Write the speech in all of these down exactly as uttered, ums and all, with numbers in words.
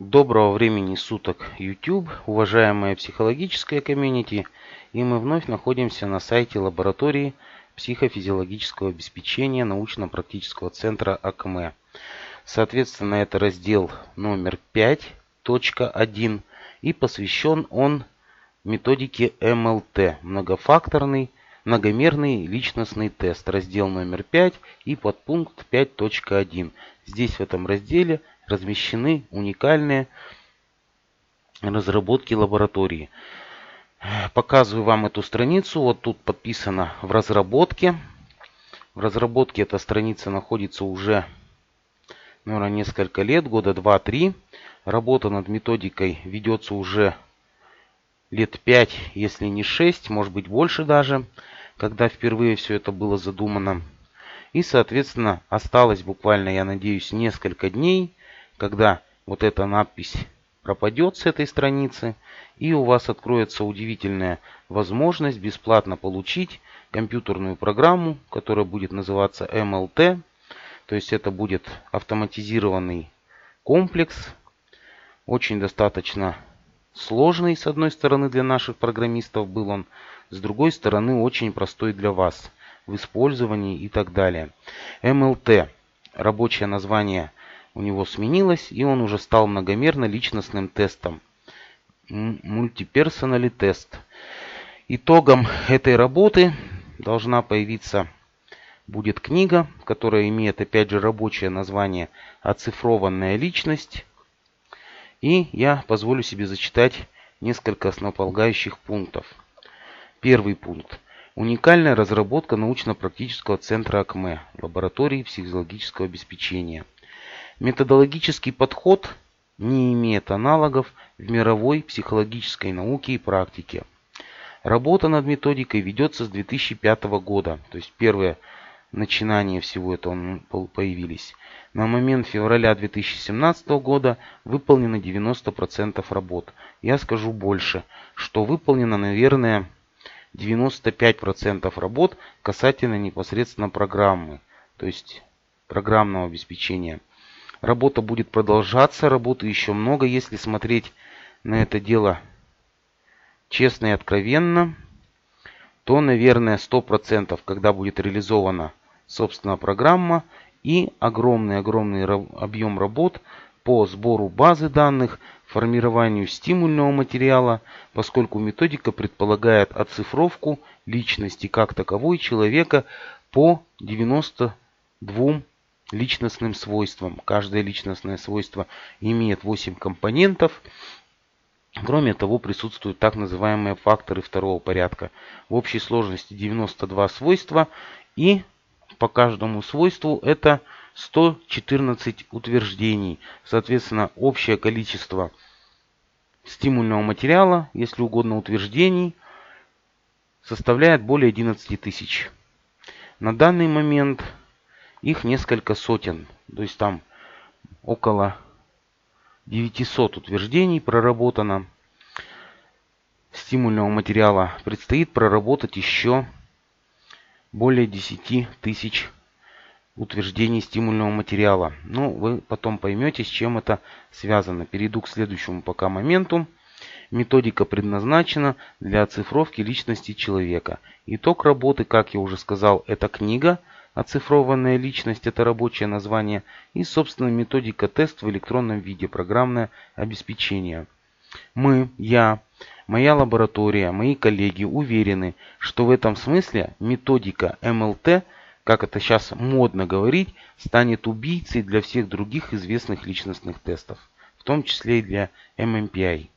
Доброго времени суток, YouTube, уважаемая психологическая комьюнити, и мы вновь находимся на сайте лаборатории психофизиологического обеспечения научно-практического центра АКМЭ. Соответственно, это раздел номер пять точка один, и посвящен он методике эм эл тэ, многофакторный, многомерный личностный тест, раздел номер пять и подпункт пять точка один. Здесь в этом разделе размещены уникальные разработки лаборатории. Показываю вам эту страницу. Вот тут подписано в разработке. В разработке эта страница находится уже, наверное, несколько лет, года два-три. Работа над методикой ведется уже лет пять, если не шесть, может быть больше даже, когда впервые все это было задумано. И, соответственно, осталось буквально, я надеюсь, несколько дней, когда вот эта надпись пропадет с этой страницы, и у вас откроется удивительная возможность бесплатно получить компьютерную программу, которая будет называться эм эл тэ. То есть это будет автоматизированный комплекс, очень достаточно сложный, с одной стороны, для наших программистов был он, с другой стороны, очень простой для вас в использовании и так далее. эм эл тэ, рабочее название у него сменилось, и он уже стал многомерно-личностным тестом. Мультиперсональный тест. Итогом этой работы должна появиться будет книга, которая имеет, опять же, рабочее название «Оцифрованная личность». И я позволю себе зачитать несколько основополагающих пунктов. Первый пункт. Уникальная разработка научно-практического центра АКМЭ, лаборатории психологического обеспечения. Методологический подход не имеет аналогов в мировой психологической науке и практике. Работа над методикой ведется с две тысячи пятого года. То есть первые начинания всего этого появились. На момент февраля две тысячи семнадцатого года выполнено девяносто процентов работ. Я скажу больше, что выполнено, наверное, девяносто пять процентов работ касательно непосредственно программы, то есть программного обеспечения. Работа будет продолжаться, работы еще много, если смотреть на это дело честно и откровенно, то, наверное, сто процентов, когда будет реализована, собственно, программа и огромный-огромный объем работ по сбору базы данных, формированию стимульного материала, поскольку методика предполагает оцифровку личности как таковой человека по девяноста двум личностным свойствам. Каждое личностное свойство имеет восемь компонентов. Кроме того, присутствуют так называемые факторы второго порядка. В общей сложности девяносто два свойства, и по каждому свойству это сто четырнадцать утверждений. Соответственно, общее количество стимульного материала, если угодно утверждений, составляет более одиннадцати тысяч. На данный момент их несколько сотен, то есть там около девятисот утверждений проработано. Стимульного материала предстоит проработать еще более десяти тысяч утверждений стимульного материала. Ну, вы потом поймете, с чем это связано. Перейду к следующему пока моменту. Методика предназначена для оцифровки личности человека. Итог работы, как я уже сказал, это книга «Оцифрованная личность» — это рабочее название, и, собственно, методика тест в электронном виде, программное обеспечение. Мы, я, моя лаборатория, мои коллеги уверены, что в этом смысле методика эм эл тэ, как это сейчас модно говорить, станет убийцей для всех других известных личностных тестов, в том числе и для эм эм пи ай.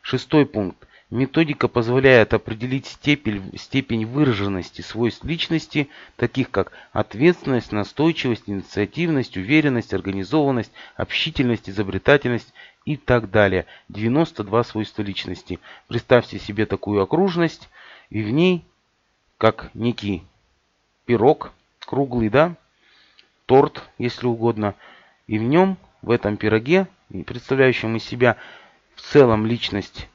Шестой пункт. Методика позволяет определить степень, степень выраженности свойств личности, таких как ответственность, настойчивость, инициативность, уверенность, организованность, общительность, изобретательность и так далее. девяносто два свойства личности. Представьте себе такую окружность, и в ней, как некий пирог, круглый, да, торт, если угодно, и в нем, в этом пироге, представляющем из себя в целом личность,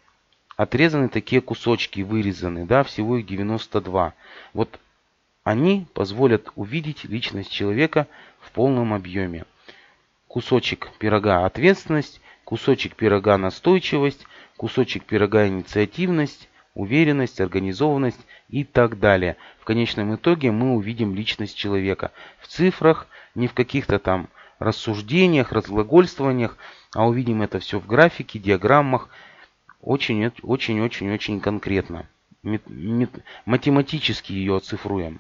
отрезаны такие кусочки, вырезаны, да, всего их девяносто два. Вот они позволят увидеть личность человека в полном объеме. Кусочек пирога — ответственность, кусочек пирога настойчивость, кусочек пирога инициативность, уверенность, организованность и так далее. В конечном итоге мы увидим личность человека в цифрах, не в каких-то там рассуждениях, разглагольствованиях, а увидим это все в графике, диаграммах, очень-очень-очень-очень конкретно. Математически ее оцифруем.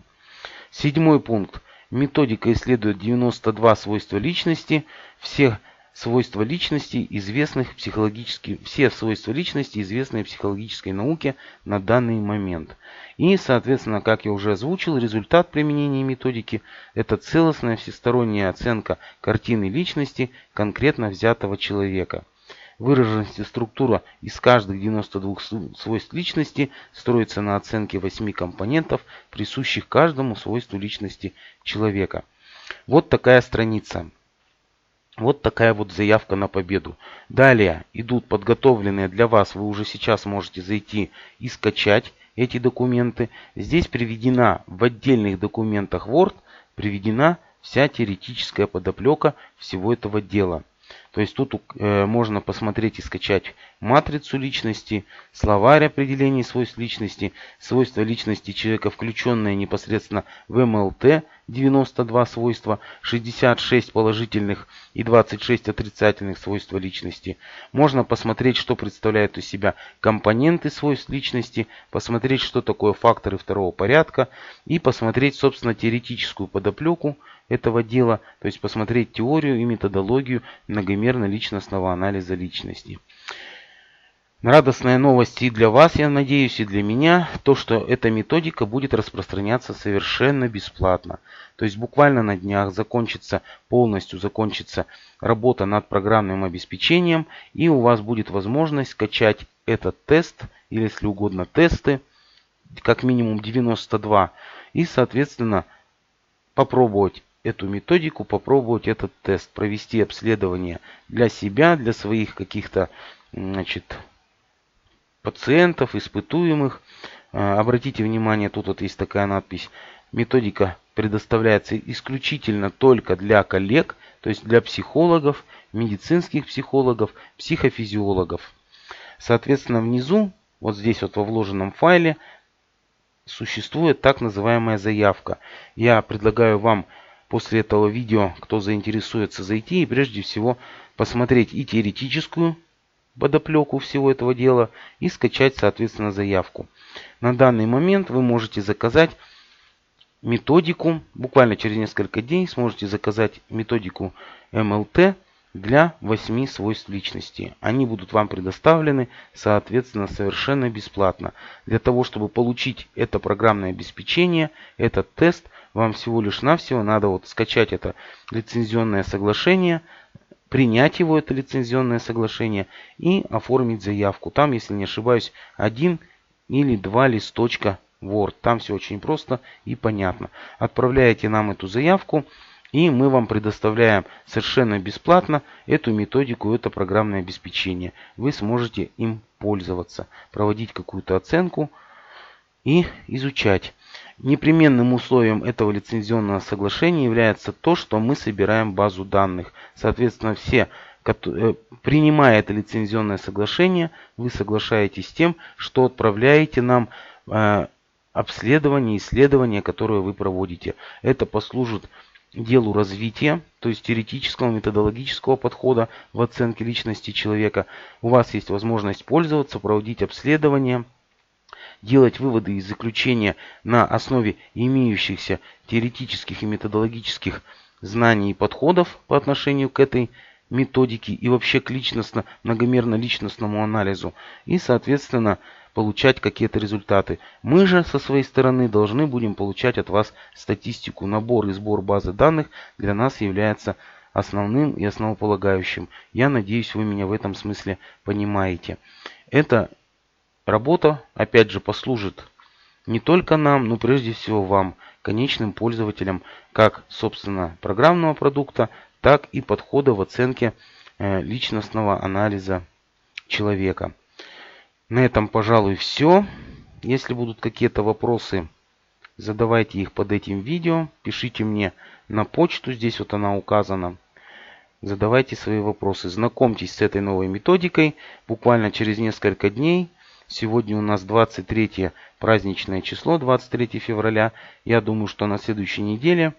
Седьмой пункт. Методика исследует девяносто два свойства личности, все свойства личности, известных психологически, все свойства личности, известные психологической науке на данный момент. И, соответственно, как я уже озвучил, результат применения методики – это целостная всесторонняя оценка картины личности конкретно взятого человека. Выраженность и структура из каждых девяноста двух свойств личности строится на оценке восьми компонентов, присущих каждому свойству личности человека. Вот такая страница. Вот такая вот заявка на победу. Далее идут подготовленные для вас, вы уже сейчас можете зайти и скачать эти документы. Здесь приведена в отдельных документах Word, приведена вся теоретическая подоплека всего этого дела. То есть тут э, можно посмотреть и скачать матрицу личности, словарь определений свойств личности, свойства личности человека, включенные непосредственно в эм эл тэ, девяносто два свойства, шестьдесят шесть положительных и двадцать шесть отрицательных свойства личности. Можно посмотреть, что представляют из себя компоненты свойств личности, посмотреть, что такое факторы второго порядка и посмотреть, собственно, теоретическую подоплеку этого дела, то есть посмотреть теорию и методологию многомерно-личностного анализа личности. Радостная новость и для вас, я надеюсь, и для меня, то, что эта методика будет распространяться совершенно бесплатно. То есть буквально на днях закончится, полностью закончится работа над программным обеспечением, и у вас будет возможность скачать этот тест, или, если угодно, тесты, как минимум девяносто два, и, соответственно, попробовать эту методику, попробовать этот тест, провести обследование для себя, для своих каких-то, значит, пациентов, испытуемых. Обратите внимание, тут вот есть такая надпись. Методика предоставляется исключительно только для коллег, то есть для психологов, медицинских психологов, психофизиологов. Соответственно, внизу, вот здесь вот во вложенном файле, существует так называемая заявка. Я предлагаю вам после этого видео, кто заинтересуется, зайти и прежде всего посмотреть и теоретическую подоплеку всего этого дела и скачать, соответственно, заявку. На данный момент вы можете заказать методику, буквально через несколько дней сможете заказать методику эм эл тэ для восьми свойств личности. Они будут вам предоставлены, соответственно, совершенно бесплатно. Для того, чтобы получить это программное обеспечение, этот тест, вам всего лишь навсего надо вот скачать это лицензионное соглашение, принять его, это лицензионное соглашение, и оформить заявку. Там, если не ошибаюсь, один или два листочка Word. Там все очень просто и понятно. Отправляете нам эту заявку, и мы вам предоставляем совершенно бесплатно эту методику, это программное обеспечение. Вы сможете им пользоваться, проводить какую-то оценку и изучать. Непременным условием этого лицензионного соглашения является то, что мы собираем базу данных. Соответственно, все, принимая это лицензионное соглашение, вы соглашаетесь с тем, что отправляете нам э, обследование, исследование, которое вы проводите. Это послужит делу развития, то есть теоретического, методологического подхода в оценке личности человека. У вас есть возможность пользоваться, проводить обследование, делать выводы и заключения на основе имеющихся теоретических и методологических знаний и подходов по отношению к этой методике и вообще к личностно, многомерно-личностному анализу и, соответственно, получать какие-то результаты. Мы же со своей стороны должны будем получать от вас статистику. Набор и сбор базы данных для нас является основным и основополагающим. Я надеюсь, вы меня в этом смысле понимаете. Это работа, опять же, послужит не только нам, но прежде всего вам, конечным пользователям, как, собственно, программного продукта, так и подхода в оценке личностного анализа человека. На этом, пожалуй, все. Если будут какие-то вопросы, задавайте их под этим видео, пишите мне на почту, здесь вот она указана. задавайте свои вопросы. Знакомьтесь с этой новой методикой буквально через несколько дней. Сегодня у нас двадцать третье праздничное число, двадцать третье февраля. Я думаю, что на следующей неделе,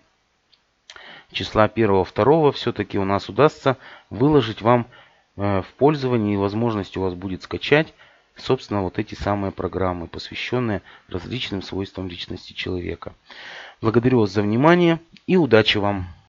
числа первого-второго, все-таки у нас удастся выложить вам в пользование, и возможность у вас будет скачать, собственно, вот эти самые программы, посвященные различным свойствам личности человека. Благодарю вас за внимание и удачи вам!